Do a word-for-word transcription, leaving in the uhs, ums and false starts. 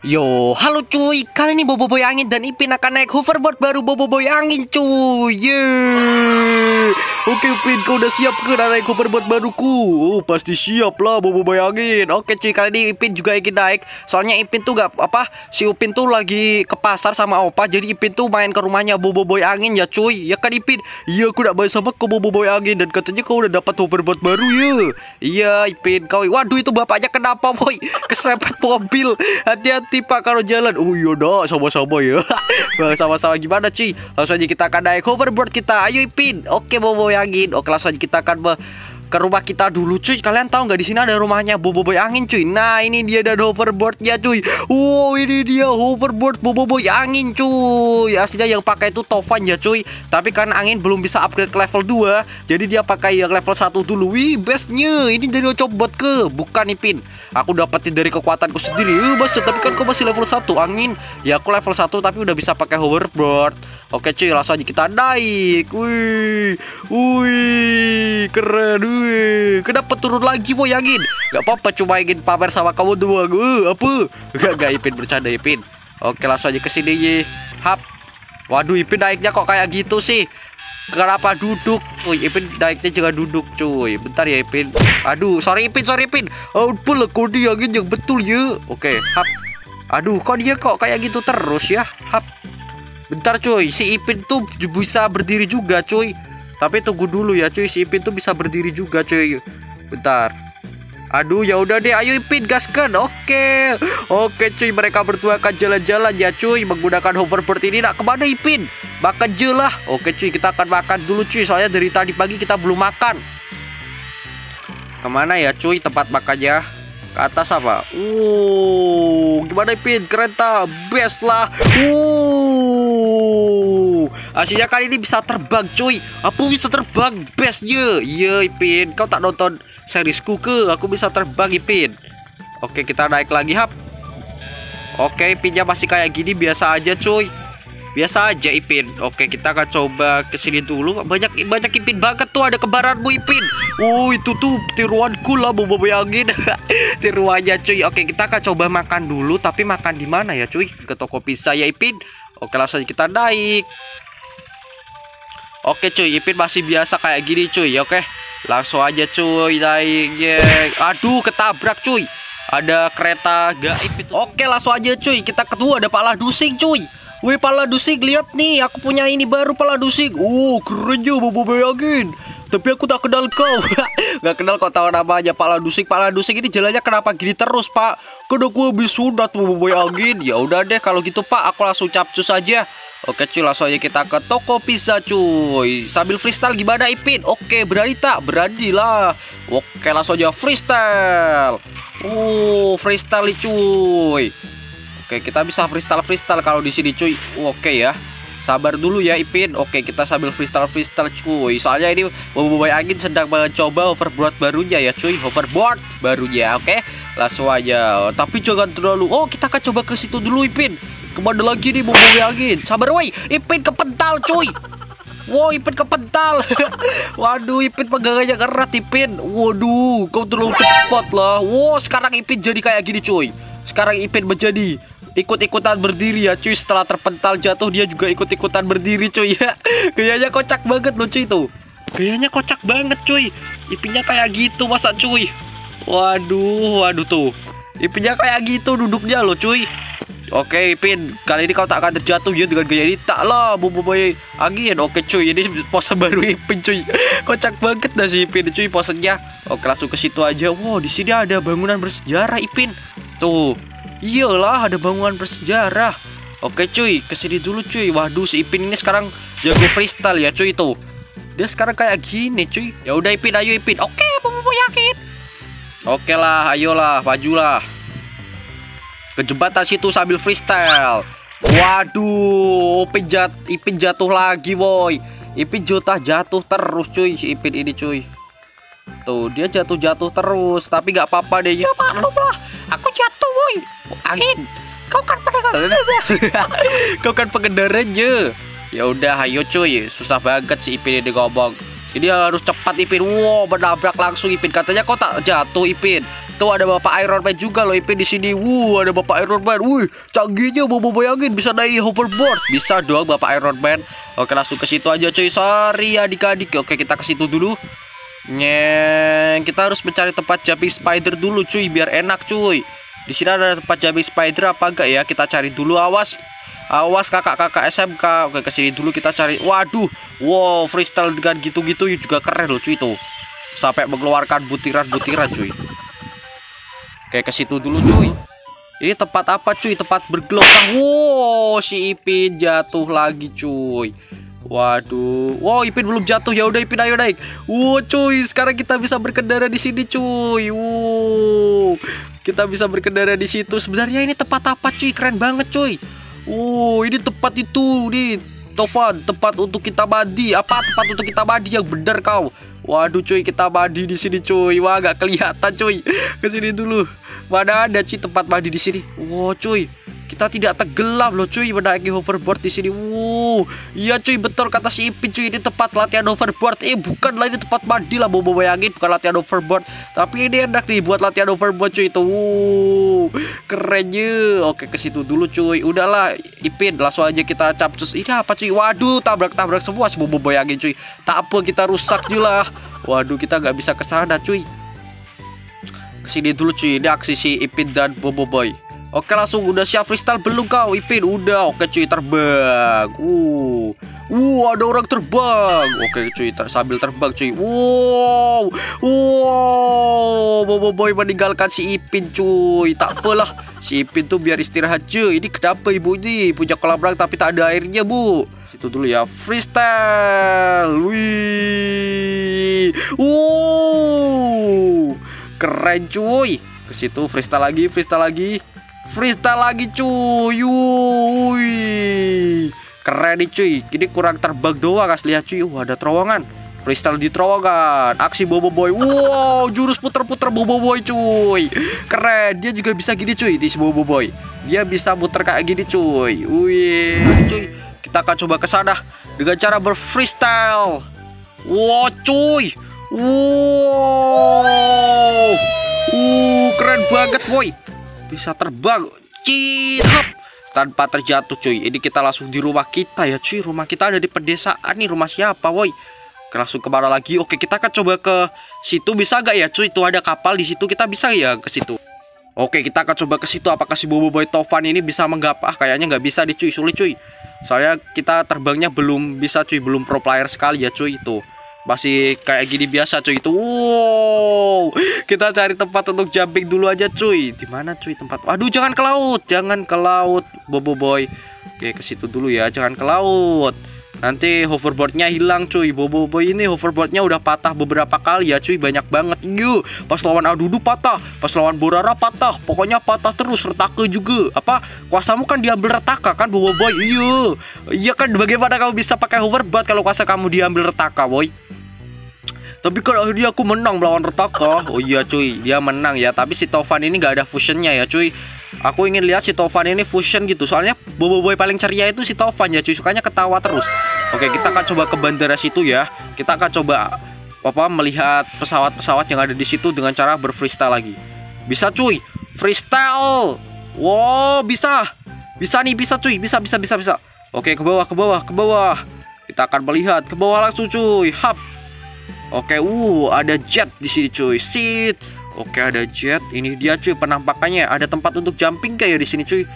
Yo, halo cuy, kali ini Boboiboy Angin dan Ipin akan naik hoverboard baru Boboiboy Angin cuy. Yeay. Oke Ipin, kau udah siap ke naik hoverboard baruku? Oh, pasti siap lah Boboiboy Angin. Oke cuy, kali ini Ipin juga ingin naik. Soalnya Ipin tuh gak apa, si Upin tuh lagi ke pasar sama opa. Jadi Ipin tuh main ke rumahnya Boboiboy Angin ya cuy. Ya kan Ipin? Iya, aku udah main sama ke Boboiboy Angin. Dan katanya kau udah dapat hoverboard baru ya. Iya Ipin, kau. Waduh, itu bapaknya kenapa boy? Keserempet mobil. Hati-hati tipa kalau jalan. Oh iya dah, sama-sama ya. Sama-sama gimana cuy? Langsung aja kita akan naik hoverboard kita. Ayo Ipin. Oke Boboiboy Angin. Oke, langsung aja kita akan ke rumah kita dulu cuy. Kalian tahu nggak di sini ada rumahnya Boboiboy Angin cuy. Nah, ini dia ada hoverboardnya cuy. Wow, ini dia hoverboard Boboiboy Angin cuy. Aslinya yang pakai itu Tofan ya cuy. Tapi karena Angin belum bisa upgrade ke level dua, jadi dia pakai yang level satu dulu. Wih, bestnya. Ini dari cobot ke, bukan Ipin. Aku dapetin dari kekuatanku sendiri. Uh, bas, tapi kan aku masih level satu Angin. Ya aku level satu tapi udah bisa pakai hoverboard. Oke cuy, langsung aja kita naik. Wih. Wih, keren. Kenapa turun lagi boy Angin? Gak apa-apa, cuma ingin pamer sama kamu doang. Uh, apa? Gak, gak Ipin, bercanda Ipin. Oke, langsung aja kesini ye. Hap. Waduh, Ipin naiknya kok kayak gitu sih? Kenapa duduk? Uy, Ipin naiknya jangan duduk cuy. Bentar ya Ipin. Aduh, sorry Ipin, sorry Ipin. Oh, pula kau dia Angin yang betul ya. Oke, hap. Aduh, kok dia kok kayak gitu terus ya? Hap. Bentar cuy, si Ipin tuh bisa berdiri juga cuy. Tapi tunggu dulu ya cuy, si Ipin tuh bisa berdiri juga cuy. Bentar. Aduh, ya udah deh, ayo Ipin gaskan. Oke. Oke cuy, mereka berdua akan jalan-jalan ya cuy menggunakan hoverboard ini. Nak kemana Ipin? Makan jelah. Oke cuy, kita akan makan dulu cuy. Soalnya dari tadi pagi kita belum makan. Kemana ya cuy tempat makannya? Ke atas apa? Uh, gimana Ipin? Kereta best lah. Uh. Aslinya kali ini bisa terbang cuy. Aku bisa terbang, best ye. Iya Ipin, kau tak nonton serisku ke? Aku bisa terbang Ipin. Oke, kita naik lagi hap. Oke, Ipinnya masih kayak gini, biasa aja cuy. Biasa aja Ipin. Oke, kita akan coba kesini dulu. Banyak banyak Ipin banget tuh, ada kebaranmu Ipin. Oh, itu tuh tiruanku lah Boboiboy Angin. Tiruannya cuy. Oke, kita akan coba makan dulu. Tapi makan di mana ya cuy? Ke toko pizza ya Ipin. Oke, langsung kita naik. Oke cuy, Ipin masih biasa kayak gini cuy. Oke, langsung aja cuy naiknya. Aduh, ketabrak cuy. Ada kereta gaib itu. Oke, langsung aja cuy. Kita kedua ada pala dusing cuy. Wih, pala dusing, lihat nih, aku punya ini baru pala dusing. Oh, keren ya Boboiboy Angin. Tapi aku tak kenal kau. Gak kenal kau, tahu namanya pala dusing. Pala dusing ini jalannya kenapa gini terus pak? Kedua gue habis sunat Boboiboy Angin. Ya udah deh kalau gitu pak, aku langsung capcus aja. Oke cuy, langsung aja kita ke toko pizza cuy. Sambil freestyle gimana Ipin? Oke, berani tak? Berani lah. Oke, langsung aja freestyle. Uh, freestyle cuy. Oke, kita bisa freestyle-freestyle kalau di sini cuy. Uh, Oke ya. Sabar dulu ya Ipin. Oke, kita sambil freestyle-freestyle cuy. Soalnya ini Boboiboy Angin sedang mencoba hoverboard barunya ya cuy. Hoverboard barunya. Oke, langsung aja. Tapi jangan terlalu. Oh, kita akan coba ke situ dulu Ipin. Kemana lagi nih Boboiboy Angin? Sabar woi, Ipin kepental cuy. Wow, Ipin kepental. Waduh, Ipin pegangannya erat Ipin. Waduh, kau terlalu cepat lah. Wow, sekarang Ipin jadi kayak gini cuy. Sekarang Ipin menjadi ikut-ikutan berdiri ya cuy. Setelah terpental jatuh, dia juga ikut-ikutan berdiri cuy ya. Kayaknya kocak banget loh cuy itu. Kayaknya kocak banget cuy. Ipinnya kayak gitu masa cuy. Waduh, waduh tuh. Ipinnya kayak gitu duduknya loh cuy. Oke Ipin, kali ini kau tak akan terjatuh ya dengan gaya ini. Tak lah Boboiboy Angin. Oke cuy, ini pose baru Ipin cuy. Kocak banget dah si Ipin cuy posenya. Oke, langsung ke situ aja. Wow, di sini ada bangunan bersejarah Ipin. Tuh, iyalah ada bangunan bersejarah. Oke cuy, kesini dulu cuy. Waduh, si Ipin ini sekarang jago freestyle ya cuy tuh. Dia sekarang kayak gini cuy. Ya udah Ipin, ayo Ipin. Oke Boboiboy Angin. Oke lah, ayolah, majulah. Ke jembatan situ sambil freestyle. Waduh, Ipin, jat, Ipin jatuh lagi boy. Ipin jatah jatuh terus cuy. Si Ipin ini cuy. Tuh, dia jatuh-jatuh terus. Tapi gak apa-apa deh. Ya maklum lah, aku jatuh boy. Angin, kau kan pengendaranya. Kau kan pengendaranya. Ya udah, ayo cuy. Susah banget si Ipin ini ngomong. Ini harus cepat Ipin. Wow, menabrak langsung Ipin. Katanya kau tak jatuh Ipin. Tuh ada Bapak Iron Man juga loh Ipin di sini. Wuh, ada Bapak Iron Man. Wuh, canggihnya Boboiboy Angin, bisa naik hoverboard. Bisa doang Bapak Iron Man. Oke, langsung ke situ aja cuy. Sorry adik-adik. Oke, kita ke situ dulu. Nyeng, kita harus mencari tempat jumping spider dulu cuy, biar enak cuy. Di sini ada tempat jumping spider apa enggak ya? Kita cari dulu, awas. Awas kakak-kakak S M K. Oke, ke sini dulu kita cari. Waduh. Wow, freestyle dengan gitu-gitu juga keren loh cuy tuh. Sampai mengeluarkan butiran-butiran cuy. Oke, ke situ dulu cuy. Ini tempat apa cuy? Tempat bergelombang. Wow, si Ipin jatuh lagi cuy. Waduh. Wow, Ipin belum jatuh. Ya udah Ipin, ayo naik. Wow cuy, sekarang kita bisa berkendara di sini cuy. Wow. Kita bisa berkendara di situ. Sebenarnya ini tempat apa cuy? Keren banget cuy. Oh, ini tempat itu nih, Tofan, tempat untuk kita mandi. Apa tempat untuk kita mandi yang bener kau? Waduh cuy, kita mandi di sini cuy. Wah, gak kelihatan cuy. Kesini dulu. Mana ada cuy tempat mandi di sini? Wow cuy, kita tidak tenggelam loh cuy menaiki hoverboard di sini. Wow, iya cuy, betul kata si Ipin cuy, ini tempat latihan hoverboard. Eh, bukan lah, ini tempat mandi lah Boboiboy Angin, bukan latihan hoverboard. Tapi ini enak nih buat latihan hoverboard cuy itu. Wow, kerennya. Oke, ke situ dulu cuy. Udahlah Ipin, langsung aja kita capcus. Ini apa cuy? Waduh, tabrak-tabrak semua si Boboiboy Angin cuy. Tak apa, kita rusak juga. Waduh, kita nggak bisa ke sana cuy. Kesini dulu cuy, ini aksi si Ipin dan Boboiboy. Oke, langsung udah siap freestyle belum kau Ipin? Udah. Oke cuy, terbang. Uh. Uh, ada orang terbang. Oke cuy, ter sambil terbang cuy. Wow. Wow, Boboiboy meninggalkan si Ipin cuy. Tak apalah, si Ipin tuh biar istirahat cuy. Ini kenapa ibu ini punya kolam renang tapi tak ada airnya, Bu? Situ dulu ya, freestyle. Wih. Wow. Keren cuy. Ke situ freestyle lagi, freestyle lagi. Freestyle lagi cuy. Ui. Keren nih cuy. Ini kurang terbang doang guys, lihat cuy. Wah, ada terowongan. Freestyle di terowongan. Aksi Boboiboy. Wow, jurus puter-puter Boboiboy cuy. Keren. Dia juga bisa gini cuy, di si Boboiboy. Dia bisa muter kayak gini cuy. Wih. Cuy, kita akan coba ke sana dengan cara berfreestyle. Wow cuy. Wow. Uh, keren banget boy. Bisa terbang, cihap, tanpa terjatuh cuy. Ini kita langsung di rumah kita ya cuy. Rumah kita ada di pedesaan nih. Rumah siapa woi? Langsung kemana lagi? Oke, kita akan coba ke situ, bisa gak ya cuy? Itu ada kapal di situ, kita bisa ya ke situ? Oke, kita akan coba ke situ. Apakah si Boboiboy Tofan ini bisa menggapah? Kayaknya nggak bisa dicuy, sulit cuy. Soalnya kita terbangnya belum bisa cuy, belum pro player sekali ya cuy itu. Masih kayak gini biasa cuy itu. Wow. Kita cari tempat untuk jumping dulu aja cuy. Di mana cuy tempat? Aduh, jangan ke laut, jangan ke laut Boboiboy. Oke, ke situ dulu ya, jangan ke laut. Nanti hoverboardnya hilang cuy. Boboiboy ini hoverboardnya udah patah beberapa kali ya cuy, banyak banget. Yuh, pas lawan Adudu patah, pas lawan Borara patah, pokoknya patah terus. Retake juga. Apa kuasamu kan diambil Retake kan Boboiboy? Yuh, iya kan, bagaimana kamu bisa pakai hoverboard kalau kuasa kamu diambil Retake boy? Tapi kan akhirnya aku menang melawan Retake. Oh iya cuy, dia menang ya. Tapi si Tofan ini gak ada fusionnya ya cuy. Aku ingin lihat si Tofan ini fusion gitu. Soalnya Boboiboy paling ceria itu si Tofan ya cuy. Sukanya ketawa terus. Oke, kita akan coba ke bandara situ ya. Kita akan coba apa, melihat pesawat-pesawat yang ada di situ dengan cara berfreestyle lagi. Bisa cuy, freestyle. Wow, bisa. Bisa nih, bisa cuy. Bisa, bisa, bisa, bisa. Oke, ke bawah, ke bawah, ke bawah. Kita akan melihat ke bawah langsung cuy. Hap. Oke, uh, ada jet di sini cuy. Sit. Oke, ada jet. Ini dia cuy penampakannya. Ada tempat untuk jumping kayak ya di sini cuy.